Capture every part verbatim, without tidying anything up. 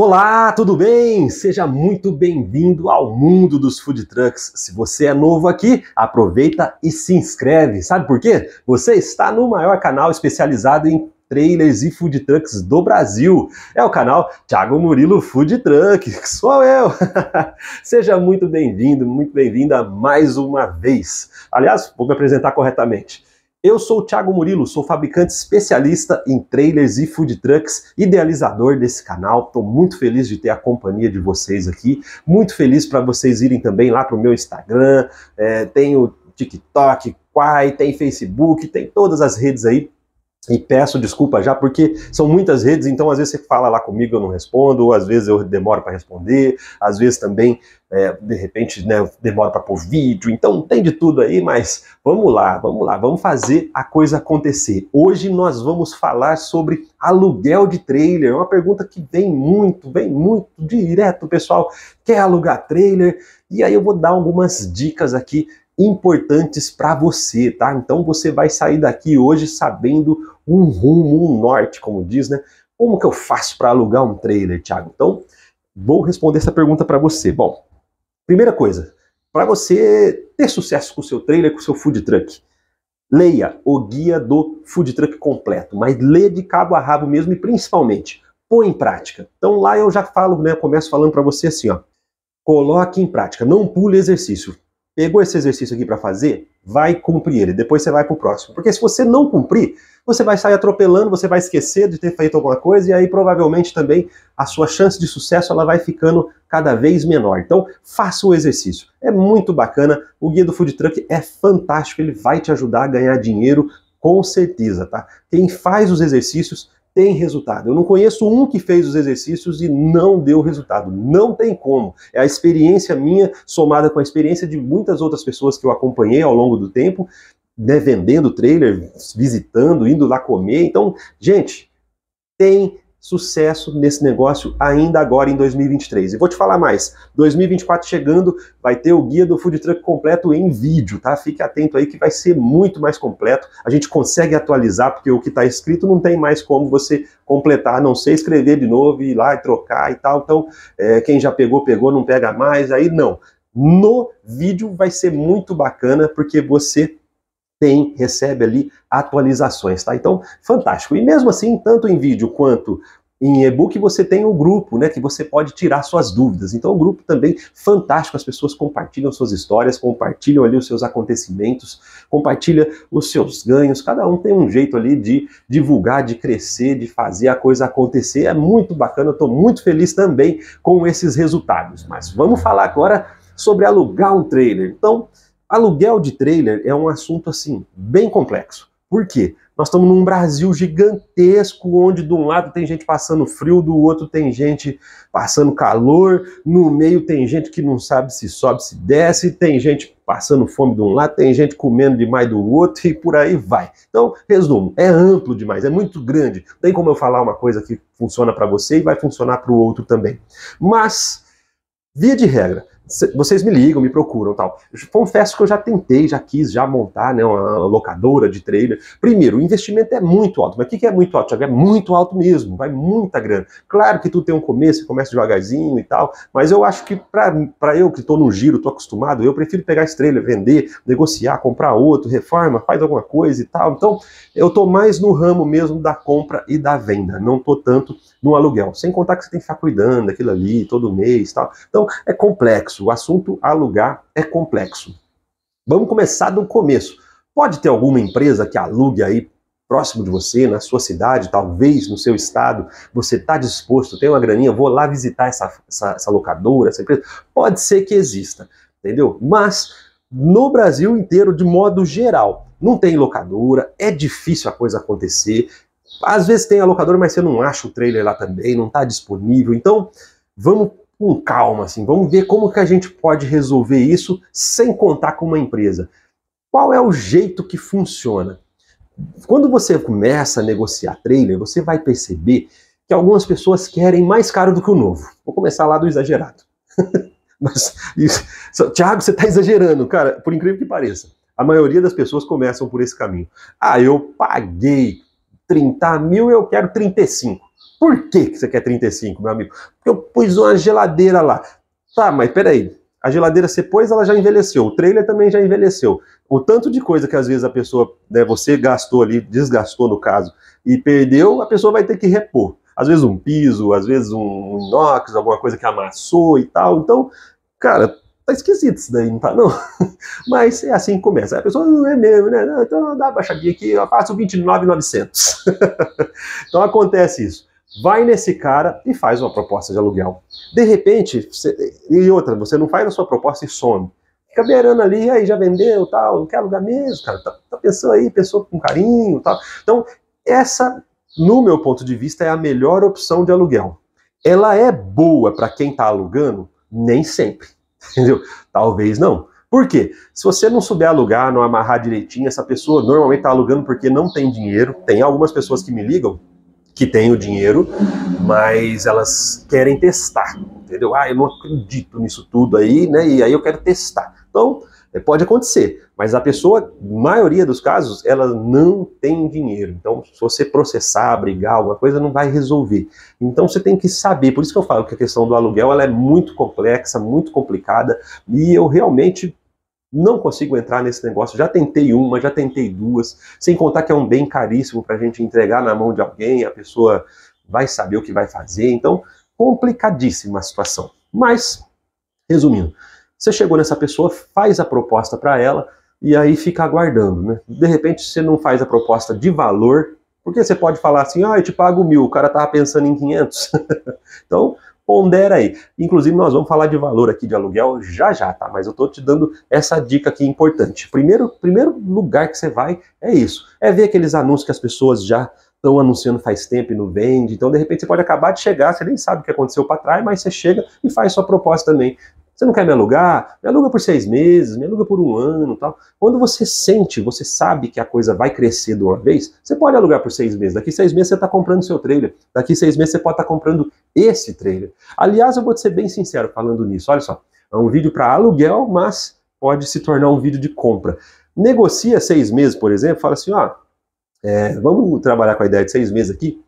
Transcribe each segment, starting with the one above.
Olá, tudo bem? Seja muito bem-vindo ao mundo dos food trucks. Se você é novo aqui, aproveita e se inscreve. Sabe por quê? Você está no maior canal especializado em trailers e food trucks do Brasil. É o canal Thiago Murilo Food Truck, que sou eu. Seja muito bem-vindo, muito bem-vinda mais uma vez. Aliás, vou me apresentar corretamente. Eu sou o Thiago Murilo, sou fabricante especialista em trailers e food trucks, idealizador desse canal. Estou muito feliz de ter a companhia de vocês aqui, muito feliz para vocês irem também lá para o meu Instagram, é, tem o TikTok, Quai, tem Facebook, tem todas as redes aí. E peço desculpa já, porque são muitas redes, então às vezes você fala lá comigo, eu não respondo, ou às vezes eu demoro para responder, às vezes também, é, de repente, né, eu demoro para pôr vídeo, então tem de tudo aí, mas vamos lá, vamos lá, vamos fazer a coisa acontecer. Hoje nós vamos falar sobre aluguel de trailer, uma pergunta que vem muito, vem muito direto, o pessoal quer alugar trailer, e aí eu vou dar algumas dicas aqui importantes para você, tá? Então você vai sair daqui hoje sabendo um rumo, um norte, como diz, né? Como que eu faço para alugar um trailer, Thiago? Então, vou responder essa pergunta para você. Bom, primeira coisa, para você ter sucesso com o seu trailer, com o seu food truck, leia o guia do food truck completo, mas lê de cabo a rabo mesmo e principalmente, põe em prática. Então lá eu já falo, né? Eu começo falando para você assim, ó, coloque em prática, não pule exercício. Pegou esse exercício aqui para fazer, vai cumprir ele, depois você vai para o próximo. Porque se você não cumprir, você vai sair atropelando, você vai esquecer de ter feito alguma coisa e aí provavelmente também a sua chance de sucesso ela vai ficando cada vez menor. Então faça o exercício, é muito bacana, o guia do food truck é fantástico, ele vai te ajudar a ganhar dinheiro com certeza, tá? Quem faz os exercícios tem resultado. Eu não conheço um que fez os exercícios e não deu resultado. Não tem como. É a experiência minha somada com a experiência de muitas outras pessoas que eu acompanhei ao longo do tempo, né, vendendo trailer, visitando, indo lá comer. Então, gente, tem sucesso nesse negócio ainda agora em dois mil e vinte e três. E vou te falar mais, dois mil e vinte e quatro chegando, vai ter o guia do food truck completo em vídeo, tá? Fique atento aí que vai ser muito mais completo. A gente consegue atualizar, porque o que está escrito não tem mais como você completar, a não ser escrever de novo, ir lá e trocar e tal. Então, é, quem já pegou, pegou, não pega mais, aí não. No vídeo vai ser muito bacana, porque você tem, recebe ali atualizações, tá? Então, fantástico. E mesmo assim, tanto em vídeo quanto em e-book, você tem um grupo, né, que você pode tirar suas dúvidas. Então, o grupo também fantástico, as pessoas compartilham suas histórias, compartilham ali os seus acontecimentos, compartilha os seus ganhos, cada um tem um jeito ali de divulgar, de crescer, de fazer a coisa acontecer. É muito bacana, eu estou muito feliz também com esses resultados. Mas vamos falar agora sobre alugar um trailer. Então, aluguel de trailer é um assunto, assim, bem complexo. Por quê? Nós estamos num Brasil gigantesco, onde de um lado tem gente passando frio, do outro tem gente passando calor, no meio tem gente que não sabe se sobe, se desce, tem gente passando fome de um lado, tem gente comendo demais do outro e por aí vai. Então, resumo, é amplo demais, é muito grande. Não tem como eu falar uma coisa que funciona para você e vai funcionar para o outro também. Mas, via de regra, vocês me ligam, me procuram e tal. Confesso que eu já tentei, já quis, já montar, né, uma locadora de trailer. Primeiro, o investimento é muito alto. Mas o que é muito alto? É muito alto mesmo, vai muita grana. Claro que tu tem um começo, começa devagarzinho e tal, mas eu acho que para eu que estou no giro, estou acostumado, eu prefiro pegar esse trailer, vender, negociar, comprar outro, reforma, faz alguma coisa e tal. Então, eu estou mais no ramo mesmo da compra e da venda, não estou tanto no aluguel. Sem contar que você tem que ficar cuidando daquilo ali todo mês e tal. Então, é complexo. O assunto alugar é complexo. Vamos começar do começo. Pode ter alguma empresa que alugue aí próximo de você, na sua cidade, talvez no seu estado. Você está disposto, tem uma graninha, vou lá visitar essa, essa, essa locadora, essa empresa. Pode ser que exista, entendeu? Mas no Brasil inteiro, de modo geral, não tem locadora, é difícil a coisa acontecer. Às vezes tem a locadora, mas você não acha o trailer lá também, não está disponível. Então, vamos com calma, assim, vamos ver como que a gente pode resolver isso sem contar com uma empresa. Qual é o jeito que funciona? Quando você começa a negociar trailer, você vai perceber que algumas pessoas querem mais caro do que o novo. Vou começar lá do exagerado. Mas, isso, Thiago, você está exagerando. Cara, por incrível que pareça, a maioria das pessoas começam por esse caminho. Ah, eu paguei trinta mil, eu quero trinta e cinco. Por que você quer trinta e cinco, meu amigo? Porque eu pus uma geladeira lá. Tá, mas peraí. A geladeira você pôs, ela já envelheceu. O trailer também já envelheceu. O tanto de coisa que às vezes a pessoa, né, você gastou ali, desgastou no caso, e perdeu, a pessoa vai ter que repor. Às vezes um piso, às vezes um inox, alguma coisa que amassou e tal. Então, cara, tá esquisito isso daí, não tá não? Mas é assim que começa. A pessoa não é mesmo, né? Não, então dá uma baixadinha aqui, eu faço vinte e nove mil e novecentos. Então acontece isso. Vai nesse cara e faz uma proposta de aluguel. De repente, você... e outra, você não faz a sua proposta e some. Fica beirando ali, aí já vendeu, tal, não quer alugar mesmo, cara. Tá, tá pensando aí, pensou com carinho, tal. Então, essa, no meu ponto de vista, é a melhor opção de aluguel. Ela é boa para quem tá alugando? Nem sempre, entendeu? Talvez não. Por quê? Se você não souber alugar, não amarrar direitinho, essa pessoa normalmente tá alugando porque não tem dinheiro. Tem algumas pessoas que me ligam que tem o dinheiro, mas elas querem testar, entendeu? Ah, eu não acredito nisso tudo aí, né? E aí eu quero testar. Então, pode acontecer, mas a pessoa, maioria dos casos, ela não tem dinheiro. Então, se você processar, brigar, alguma coisa, não vai resolver. Então, você tem que saber. Por isso que eu falo que a questão do aluguel, ela é muito complexa, muito complicada, e eu realmente... não consigo entrar nesse negócio. Já tentei uma, já tentei duas, sem contar que é um bem caríssimo para a gente entregar na mão de alguém, a pessoa vai saber o que vai fazer. Então, complicadíssima a situação. Mas, resumindo, você chegou nessa pessoa, faz a proposta para ela e aí fica aguardando, né? De repente, você não faz a proposta de valor, porque você pode falar assim, ah, eu te pago mil, o cara tava pensando em quinhentos. Então... pondera aí. Inclusive, nós vamos falar de valor aqui de aluguel já já, tá? Mas eu tô te dando essa dica aqui importante. Primeiro, primeiro lugar que você vai é isso. É ver aqueles anúncios que as pessoas já estão anunciando faz tempo e não vende. Então, de repente, você pode acabar de chegar, você nem sabe o que aconteceu para trás, mas você chega e faz sua proposta também. Você não quer me alugar? Me aluga por seis meses, me aluga por um ano e tal. Quando você sente, você sabe que a coisa vai crescer de uma vez, você pode alugar por seis meses. Daqui seis meses você está comprando seu trailer. Daqui seis meses você pode estar tá comprando esse trailer. Aliás, eu vou te ser bem sincero falando nisso. Olha só, é um vídeo para aluguel, mas pode se tornar um vídeo de compra. Negocia seis meses, por exemplo, fala assim, ó, é, vamos trabalhar com a ideia de seis meses aqui.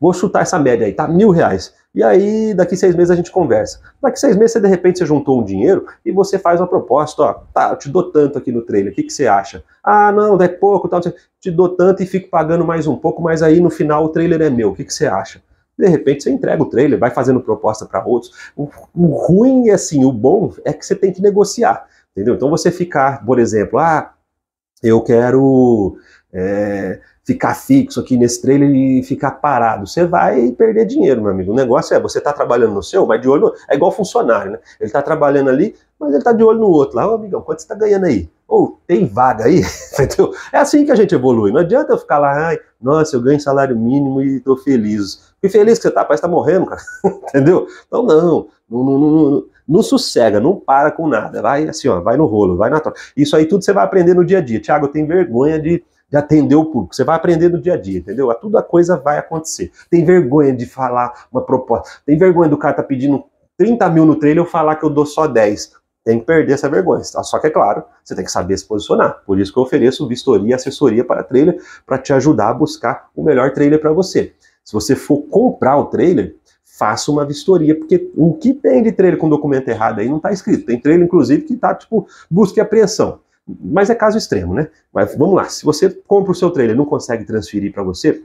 Vou chutar essa média aí, tá? Mil reais. E aí, daqui seis meses a gente conversa. Daqui seis meses, você, de repente, você juntou um dinheiro e você faz uma proposta, ó, tá, eu te dou tanto aqui no trailer, o que, que você acha? Ah, não, é pouco, tal, te dou tanto e fico pagando mais um pouco, mas aí no final o trailer é meu, o que, que você acha? De repente você entrega o trailer, vai fazendo proposta para outros. O, o ruim é assim, o bom é que você tem que negociar, entendeu? Então você ficar, por exemplo, ah, eu quero... É, ficar fixo aqui nesse trailer e ficar parado, você vai perder dinheiro, meu amigo. O negócio é, você tá trabalhando no seu, mas de olho, é igual funcionário, né? Ele tá trabalhando ali, mas ele tá de olho no outro lá, ô amigão, quanto você tá ganhando aí? Ou, tem vaga aí? Entendeu? É assim que a gente evolui, não adianta eu ficar lá, ai, nossa, eu ganho salário mínimo e tô feliz. Que feliz que você tá, parece que tá morrendo, cara. Entendeu? Então não, não, não, não, não, não sossega, não para com nada, vai assim, ó, vai no rolo, vai na troca. Isso aí tudo você vai aprender no dia a dia. Thiago, eu tenho vergonha de... de atender o público, você vai aprender no dia a dia, entendeu? A tudo a coisa vai acontecer. Tem vergonha de falar uma proposta, tem vergonha do cara tá pedindo trinta mil no trailer, eu falar que eu dou só dez. Tem que perder essa vergonha, tá? Só que é claro, você tem que saber se posicionar. Por isso que eu ofereço vistoria e assessoria para trailer, para te ajudar a buscar o melhor trailer para você. Se você for comprar o trailer, faça uma vistoria, porque o que tem de trailer com documento errado aí não tá escrito. Tem trailer, inclusive, que tá tipo busca e apreensão. Mas é caso extremo, né? Mas vamos lá, se você compra o seu trailer e não consegue transferir para você,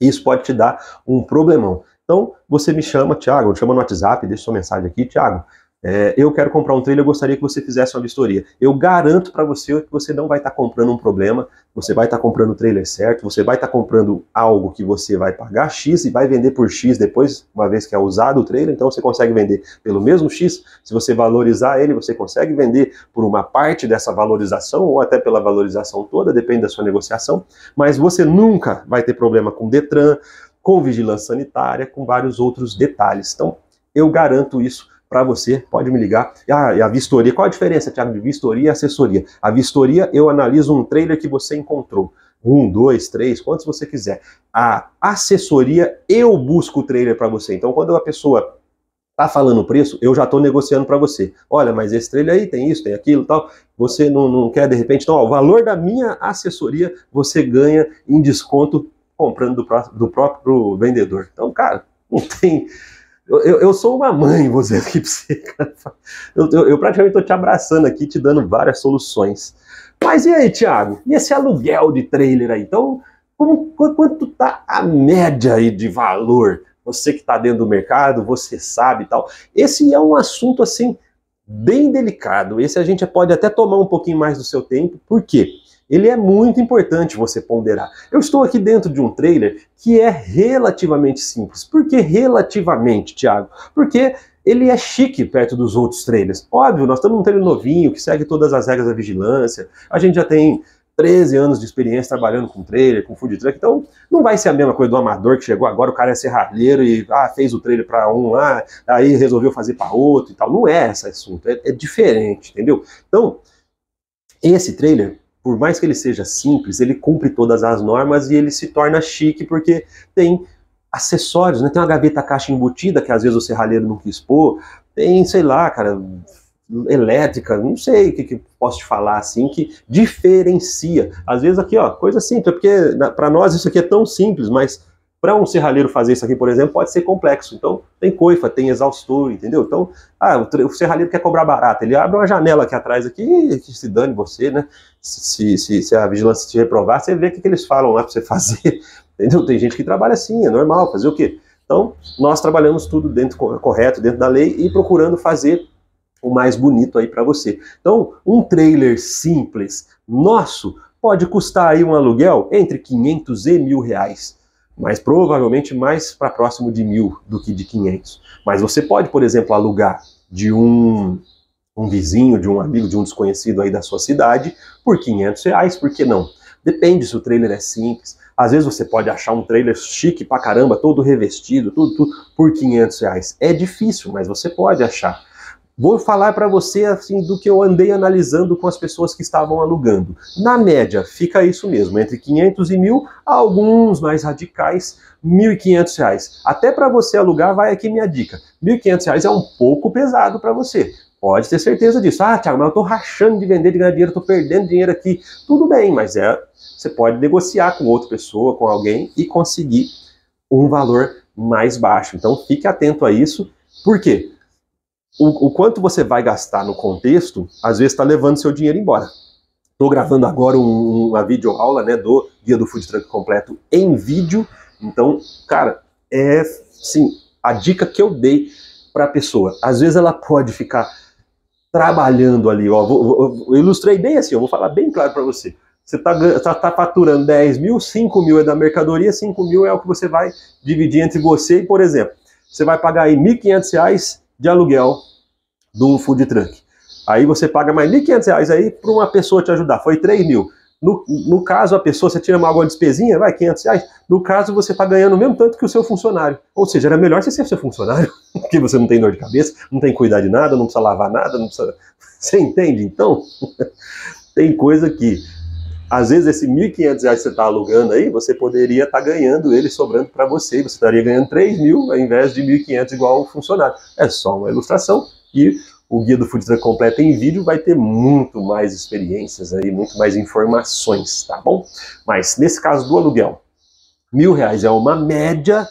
isso pode te dar um problemão. Então, você me chama, Thiago, me chama no WhatsApp, deixa sua mensagem aqui, Thiago, é, eu quero comprar um trailer, eu gostaria que você fizesse uma vistoria. Eu garanto para você que você não vai estar tá comprando um problema, você vai estar tá comprando o trailer certo, você vai estar tá comprando algo que você vai pagar X e vai vender por X depois, uma vez que é usado o trailer, então você consegue vender pelo mesmo X. Se você valorizar ele, você consegue vender por uma parte dessa valorização ou até pela valorização toda, depende da sua negociação, mas você nunca vai ter problema com Detran, com vigilância sanitária, com vários outros detalhes. Então, eu garanto isso para você, pode me ligar. Ah, e a vistoria, qual a diferença, Thiago, de vistoria e assessoria? A vistoria, eu analiso um trailer que você encontrou. Um, dois, três, quantos você quiser. A assessoria, eu busco o trailer para você. Então, quando a pessoa tá falando o preço, eu já tô negociando para você. Olha, mas esse trailer aí tem isso, tem aquilo e tal. Você não, não quer, de repente, então, ó, o valor da minha assessoria, você ganha em desconto comprando do, pró do próprio vendedor. Então, cara, não tem... Eu, eu, eu sou uma mãe, vou dizer aqui pra você, cara. Eu, eu, eu praticamente tô te abraçando aqui, te dando várias soluções. Mas e aí, Thiago? E esse aluguel de trailer aí? Então, como, quanto tá a média aí de valor? Você que tá dentro do mercado, você sabe e tal. Esse é um assunto, assim, bem delicado. Esse a gente pode até tomar um pouquinho mais do seu tempo. Por quê? Ele é muito importante você ponderar. Eu estou aqui dentro de um trailer que é relativamente simples. Por que relativamente, Thiago? Porque ele é chique perto dos outros trailers. Óbvio, nós estamos num trailer novinho, que segue todas as regras da vigilância. A gente já tem treze anos de experiência trabalhando com trailer, com food truck. Então, não vai ser a mesma coisa do amador que chegou agora, o cara é serralheiro e ah, fez o trailer para um lá, aí resolveu fazer para outro e tal. Não é esse assunto, é, é diferente, entendeu? Então, esse trailer... Por mais que ele seja simples, ele cumpre todas as normas e ele se torna chique porque tem acessórios, né? Tem uma gaveta caixa embutida que às vezes o serralheiro não quis pôr, tem, sei lá, cara, elétrica, não sei o que, que posso te falar assim, que diferencia. Às vezes aqui, ó, coisa simples, porque para nós isso aqui é tão simples, mas para um serralheiro fazer isso aqui, por exemplo, pode ser complexo. Então, tem coifa, tem exaustor, entendeu? Então, ah, o, o serralheiro quer cobrar barato. Ele abre uma janela aqui atrás, aqui, e que se dane você, né? Se, se, se a vigilância te reprovar, você vê o que, que eles falam lá para você fazer. Entendeu? Tem gente que trabalha assim, é normal, fazer o quê? Então, nós trabalhamos tudo dentro correto, dentro da lei, e procurando fazer o mais bonito aí para você. Então, um trailer simples nosso pode custar aí um aluguel entre quinhentos e mil reais. Mas provavelmente mais para próximo de mil do que de quinhentos. Mas você pode, por exemplo, alugar de um, um vizinho, de um amigo, de um desconhecido aí da sua cidade por quinhentos reais, por que não? Depende se o trailer é simples. Às vezes você pode achar um trailer chique pra caramba, todo revestido, tudo, tudo por quinhentos reais. É difícil, mas você pode achar. Vou falar para você assim, do que eu andei analisando com as pessoas que estavam alugando. Na média, fica isso mesmo, entre quinhentos e mil, alguns mais radicais, mil e quinhentos reais. Até para você alugar, vai aqui minha dica, mil e quinhentos reais é um pouco pesado para você. Pode ter certeza disso. Ah, Thiago, mas eu estou rachando de vender, de ganhar dinheiro, estou perdendo dinheiro aqui. Tudo bem, mas é, você pode negociar com outra pessoa, com alguém e conseguir um valor mais baixo. Então fique atento a isso. Por quê? O, o quanto você vai gastar no contexto, às vezes está levando seu dinheiro embora. Estou gravando agora um, uma videoaula, né, do Guia do Food Truck Completo em vídeo. Então, cara, é sim a dica que eu dei para a pessoa. Às vezes ela pode ficar trabalhando ali. Ó, vou, vou, eu ilustrei bem assim, eu vou falar bem claro para você. Você está tá, tá faturando dez mil, cinco mil é da mercadoria, cinco mil é o que você vai dividir entre você e, por exemplo, você vai pagar aí mil e quinhentos reais de aluguel do food truck. Aí você paga mais mil e quinhentos reais aí para uma pessoa te ajudar. Foi três mil. No, no caso, a pessoa, você tira uma alguma despesinha, vai quinhentos reais. No caso, você está ganhando o mesmo tanto que o seu funcionário. Ou seja, era melhor você ser seu funcionário, porque você não tem dor de cabeça, não tem que cuidar de nada, não precisa lavar nada, não precisa... Você entende? Então, tem coisa que... Às vezes, esse mil e quinhentos reais que você está alugando aí, você poderia estar tá ganhando ele sobrando para você. Você estaria ganhando três mil ao invés de mil e quinhentos igual um funcionário. É só uma ilustração. E o Guia do Food Truck Completo em vídeo vai ter muito mais experiências aí, muito mais informações, tá bom? Mas nesse caso do aluguel, mil reais é uma média,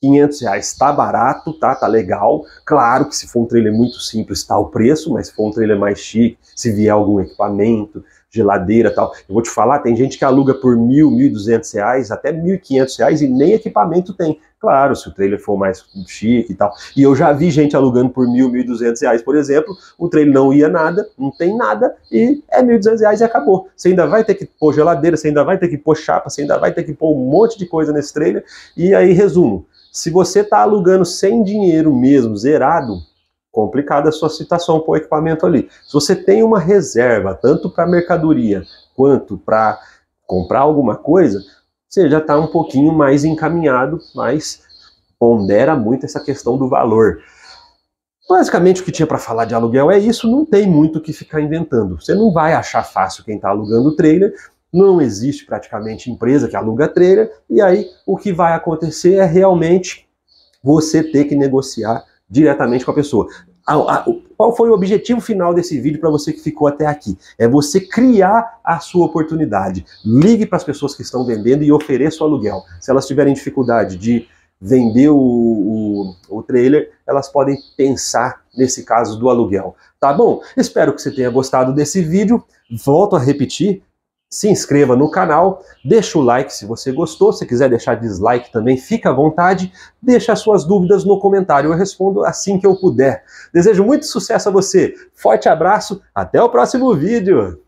quinhentos reais tá barato, tá, tá legal. Claro que se for um trailer muito simples tá o preço, mas se for um trailer mais chique, se vier algum equipamento... geladeira e tal. Eu vou te falar, tem gente que aluga por mil, mil e duzentos reais, até mil e quinhentos reais e nem equipamento tem. Claro, se o trailer for mais chique e tal. E eu já vi gente alugando por mil, mil e duzentos reais, por exemplo, o trailer não ia nada, não tem nada e é mil e duzentos reais e acabou. Você ainda vai ter que pôr geladeira, você ainda vai ter que pôr chapa, você ainda vai ter que pôr um monte de coisa nesse trailer. E aí, resumo, se você tá alugando sem dinheiro mesmo, zerado, complicada a sua situação para o equipamento ali. Se você tem uma reserva, tanto para mercadoria quanto para comprar alguma coisa, você já está um pouquinho mais encaminhado, mas pondera muito essa questão do valor. Basicamente o que tinha para falar de aluguel é isso, não tem muito o que ficar inventando. Você não vai achar fácil quem está alugando o trailer, não existe praticamente empresa que aluga trailer, e aí o que vai acontecer é realmente você ter que negociar diretamente com a pessoa. A, a, qual foi o objetivo final desse vídeo para você que ficou até aqui? É você criar a sua oportunidade. Ligue para as pessoas que estão vendendo e ofereça o aluguel. Se elas tiverem dificuldade de vender o, o, o trailer, elas podem pensar nesse caso do aluguel. Tá bom? Espero que você tenha gostado desse vídeo. Volto a repetir. Se inscreva no canal, deixa o like se você gostou, se quiser deixar dislike também, fica à vontade, deixa as suas dúvidas no comentário, eu respondo assim que eu puder. Desejo muito sucesso a você, forte abraço, até o próximo vídeo!